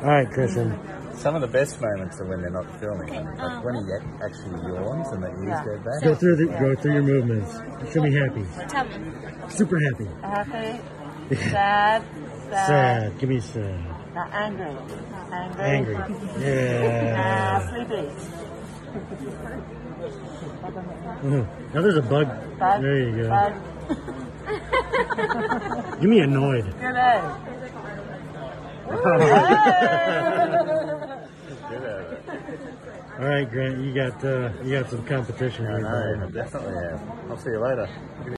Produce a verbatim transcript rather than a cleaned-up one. All right, Christian. Some of the best moments are when they're not filming. Okay, like um, when he actually yawns and the ears yeah. go back. Go through, the, go through your movements. You should be happy. Tell me. Super happy. Happy. Sad. Sad. Sad. Give me sad. Uh, angry. Angry. Angry. Yeah. Uh, sleepy. Mm-hmm. Now there's a bug. bug. There you go. Bug. Give me annoyed. Good day. All right, Grant, you got uh, you got some competition. Yeah, right, I definitely have. I'll see you later.